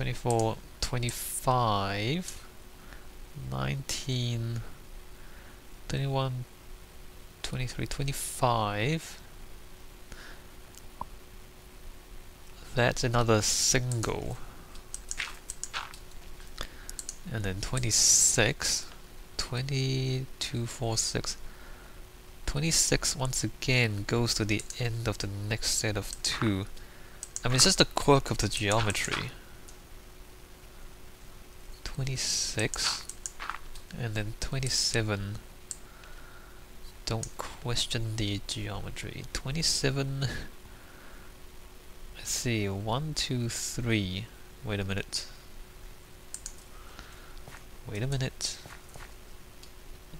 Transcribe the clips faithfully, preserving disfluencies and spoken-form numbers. twenty-four, twenty-five, nineteen, twenty-one, twenty-three, twenty-five. That's another single. And then twenty-six, twenty-two, four, six, twenty-six once again goes to the end of the next set of two. I mean, it's just a quirk of the geometry. twenty-six, and then twenty-seven. Don't question the geometry. twenty-seven. Let's see, one, two, three. Wait a minute. Wait a minute.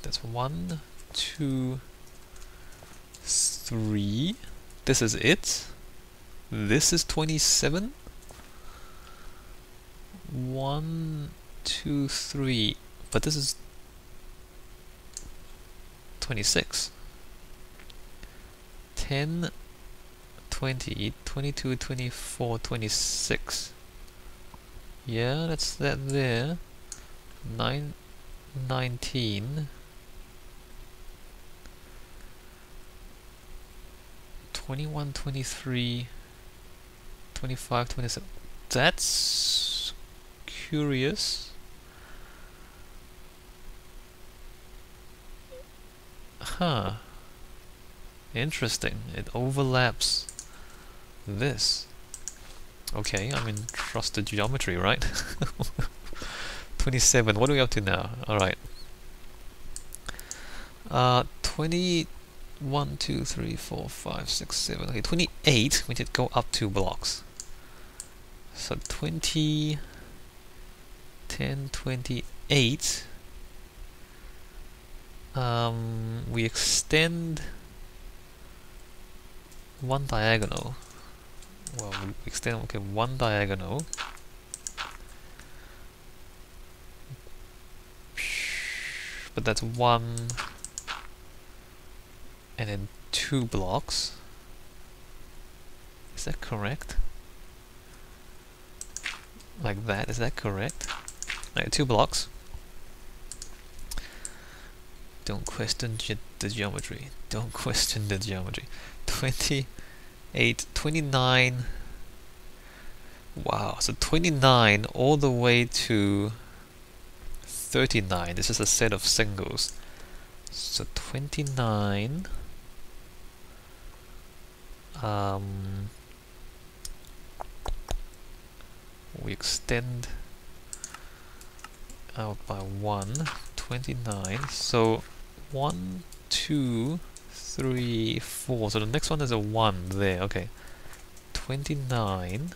That's one, two, three. This is it. This is twenty-seven. One, two, three. But this is twenty-six. Ten, twenty, twenty-two, twenty-four, twenty-six. Yeah, that's that there. Nine, nineteen. Twenty-one, twenty-three. twenty-five, twenty-seven. That's curious. Huh. Interesting. It overlaps this. Okay, I mean, trust the geometry, right? twenty-seven. What are we up to now? Alright. Uh, twenty. one, two, three, four, five, six, seven. Okay, twenty-eight. We did go up two blocks. So twenty, ten, twenty-eight. Um, we extend one diagonal. Well, we extend okay one diagonal. But that's one. And then two blocks. Is that correct? Like that, is that correct? Alright, two blocks. Don't question ge the geometry. Don't question the geometry. twenty-eight, twenty-nine. Wow, so twenty-nine all the way to thirty-nine. This is a set of singles. So twenty-nine. Um, we extend out by one, twenty-nine, so one, two, three, four, so the next one is a one there, okay, twenty-nine,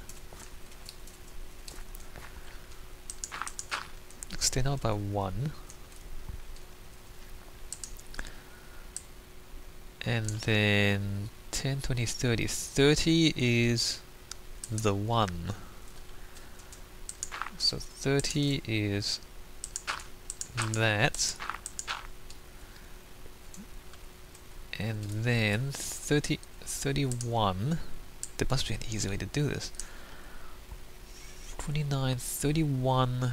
extend out by one, and then ten, twenty, thirty. thirty is the one. So thirty is that. And then thirty, thirty-one. There must be an easy way to do this. twenty-nine, thirty-one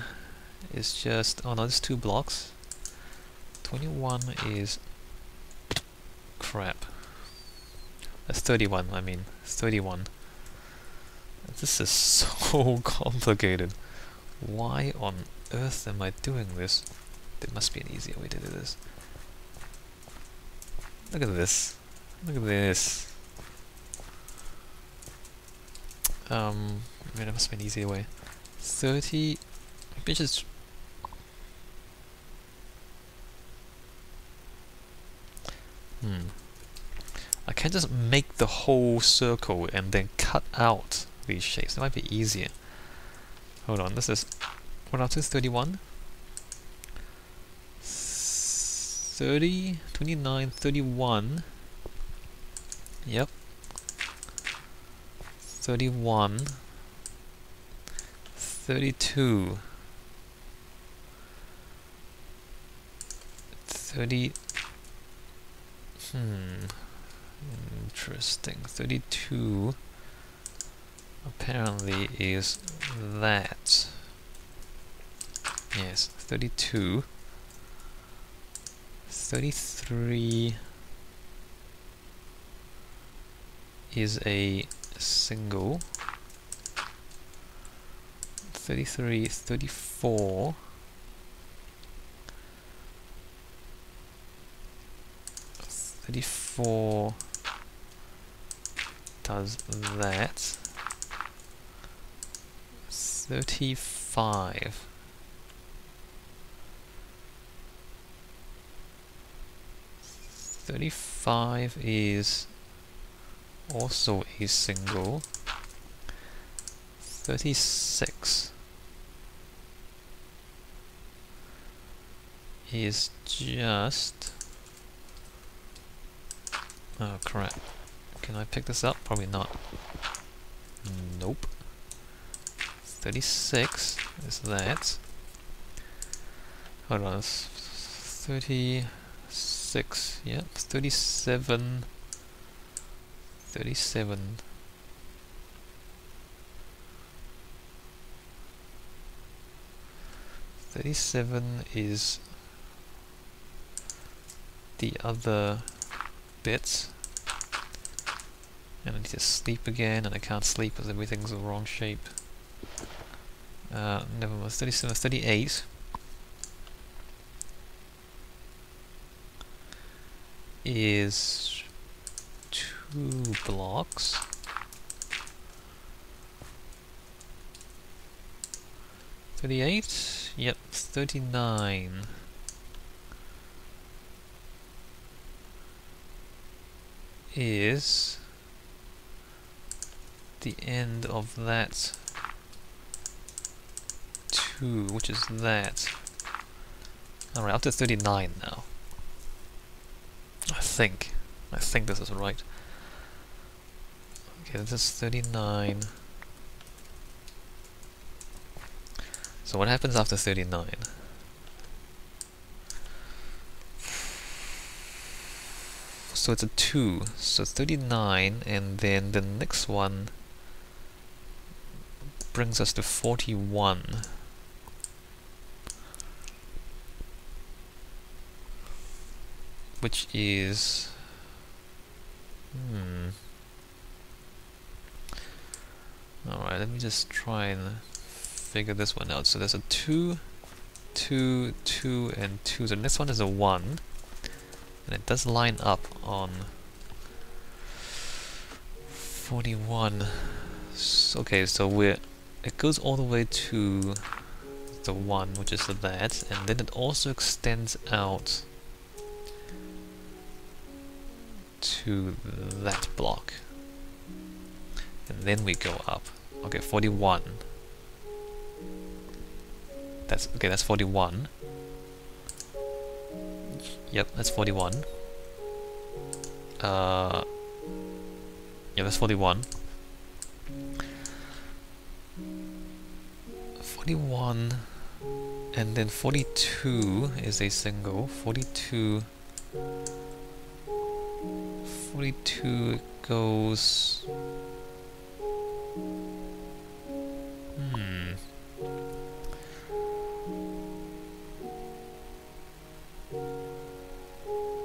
is just... Oh no, it's two blocks. twenty-one is... Crap. That's thirty-one, I mean, thirty-one. This is so complicated. Why on earth am I doing this? There must be an easier way to do this. Look at this. Look at this. Um, I mean, there must be an easier way. thirty... Maybe just... Hmm. I can just make the whole circle and then cut out these shapes. That might be easier. Hold on, this is what up to thirty-one, thirty, twenty-nine, thirty-one. Yep, thirty-one, thirty-two, thirty. Hmm. Interesting. thirty-two, apparently is that. Yes, thirty-two. thirty-three is a single. thirty-three, thirty-four. thirty-four does that. thirty-five. thirty-five is also a single. thirty-six is just... oh crap, can I pick this up? Probably not. Nope. thirty-six is that. Hold on, thirty-six, yep, thirty-seven, thirty-seven. thirty-seven is the other bits, and I need to sleep again, and I can't sleep because everything's the wrong shape. Uh, never mind. thirty-seven, thirty-eight is two blocks. thirty-eight, yep, thirty-nine. Is the end of that two, which is that. Alright, up to thirty-nine now. I think. I think this is right. Okay, this is thirty-nine. So what happens after thirty-nine? So it's a two, so thirty-nine, and then the next one brings us to forty-one. Which is... hmm... alright, let me just try and figure this one out. So there's a two, two, two, and two. So the next one is a one. And it does line up on forty-one. So, okay, so we're, it goes all the way to the one, which is that, and then it also extends out to that block. And then we go up. Okay, forty-one. That's okay, that's forty-one. Yep, that's forty-one. Uh, yeah, that's forty-one. forty-one, and then forty-two is a single. forty-two, forty-two goes. Hmm.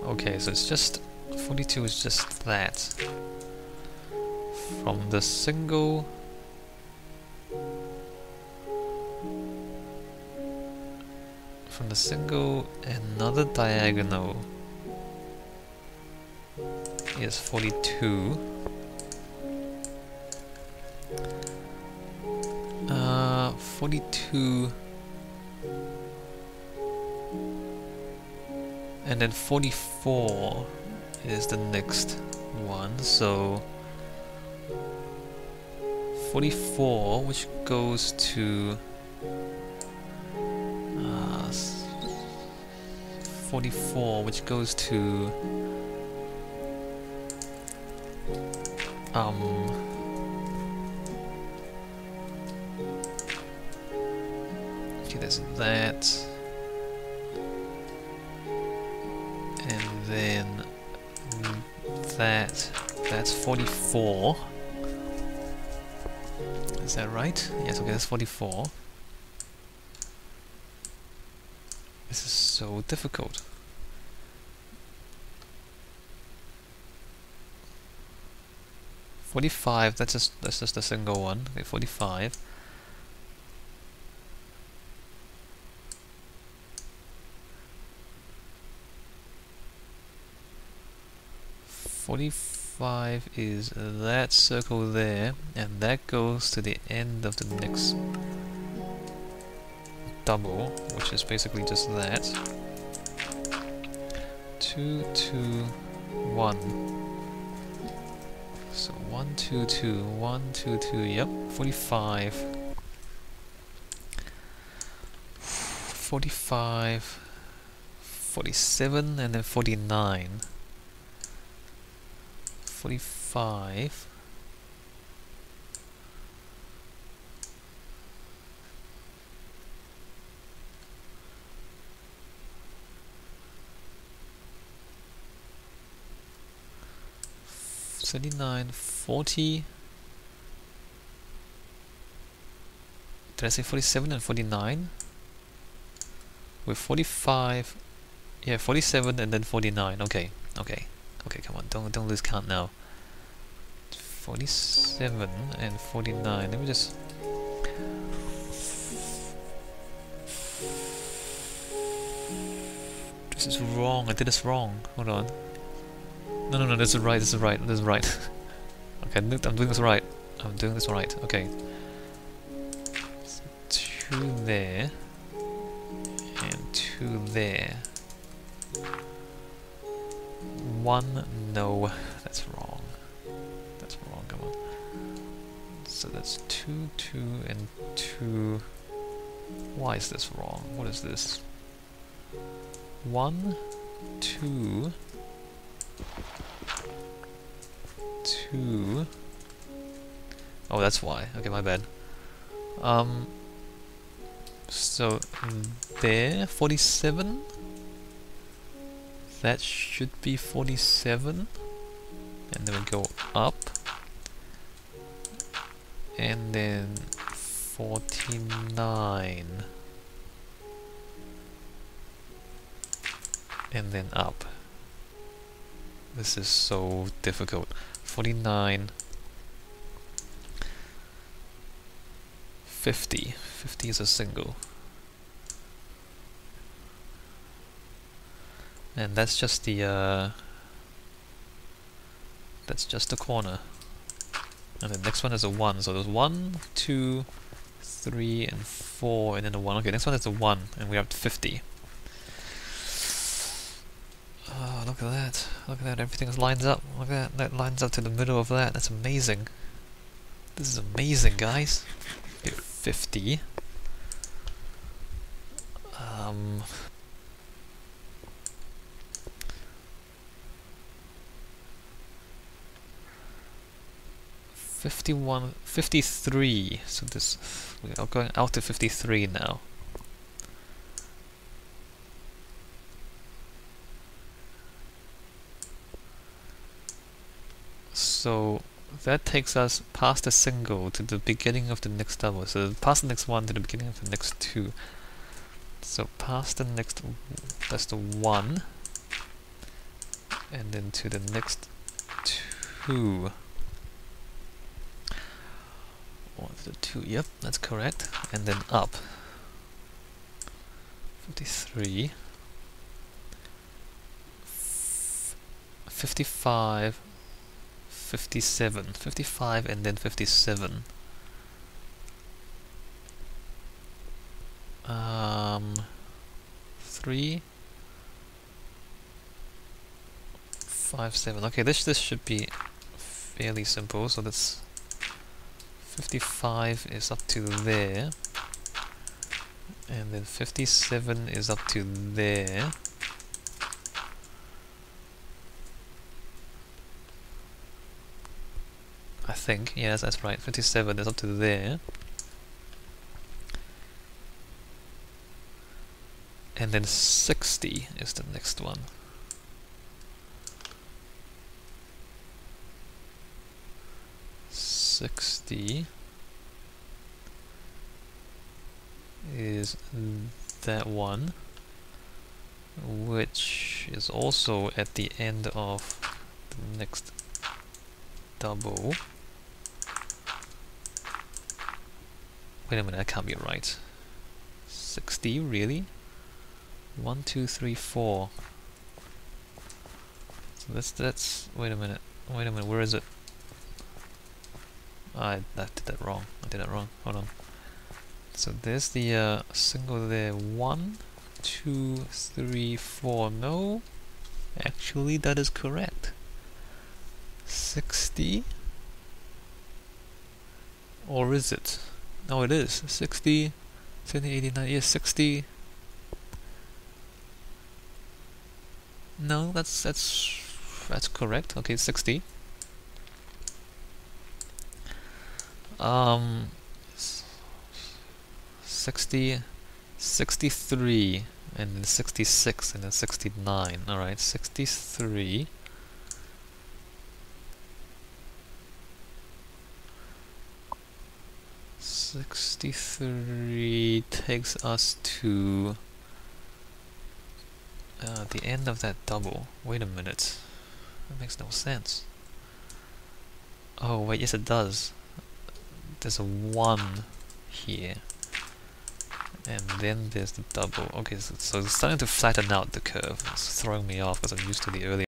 Okay, so it's just forty-two is just that. From the single from the single another diagonal is forty-two. Uh forty-two and then forty-four is the next one, so forty-four, which goes to uh, forty-four, which goes to um okay, there's that. Then that, that's forty-four. Is that right? Yes, okay, that's forty-four. This is so difficult. forty-five, that's just, that's just a single one. Okay, forty-five. forty-five is that circle there, and that goes to the end of the next double, which is basically just that. two, two, one. So one, two, two, one, two, two, yep, forty-five. forty-five, forty-seven, and then forty-nine. forty-five, thirty-nine, forty, did I say forty-seven and forty-nine? With forty-five, yeah, forty-seven and then forty-nine, okay, okay. Okay, come on, don't don't lose count now. forty-seven and forty-nine. Let me just This is wrong, I did this wrong. Hold on. No no no this is right, this is right, this is right. Okay, I'm doing this right. I'm doing this right, okay. So two there and two there. One, no, that's wrong. That's wrong, come on. So that's two, two, and two. Why is this wrong? What is this? One, two, two. Oh, that's why. Okay, my bad. Um. So there, forty-seven. That should be forty-seven, and then we go up, and then forty-nine, and then up. This is so difficult. forty-nine, fifty. fifty is a single. And that's just the uh, that's just the corner. And the next one is a one. So there's one, two, three, and four, and then a one. Okay, next one is a one, and we're up to fifty. Oh, look at that! Look at that! Everything lines up. Look at that! That lines up to the middle of that. That's amazing. This is amazing, guys. Okay, fifty. Um. fifty-one, fifty-three, so this, we are going out to fifty-three now. So that takes us past the single to the beginning of the next double, so past the next one to the beginning of the next two. So past the next, that's the one, and then to the next two. One to the two, yep, that's correct. And then up. fifty-three. fifty-five. fifty-seven. fifty-five and then fifty-seven. Um, three. five, seven. Okay, this, this should be fairly simple, so that's fifty-five is up to there, and then fifty-seven is up to there, I think. Yes, that's right, fifty-seven is up to there, and then sixty is the next one. sixty is that one, which is also at the end of the next double. Wait a minute, that can't be right. sixty, really? One, two, three, four. So that's that's. Wait a minute. Wait a minute. Where is it? I that did that wrong. I did that wrong. Hold on. So there's the uh, single there. One, two, three, four. No, actually that is correct. Sixty. Or is it? No, it is sixty. seventy, eighty, ninety, yeah, sixty. No, that's that's that's correct. Okay, sixty. Um, sixty, sixty-three, and then sixty-six, and then sixty-nine. All right, sixty-three. sixty-three takes us to uh, the end of that double. Wait a minute. That makes no sense. Oh, wait, yes it does. There's a one here. And then there's the double. Okay, so, so it's starting to flatten out the curve. It's throwing me off because I'm used to the earlier.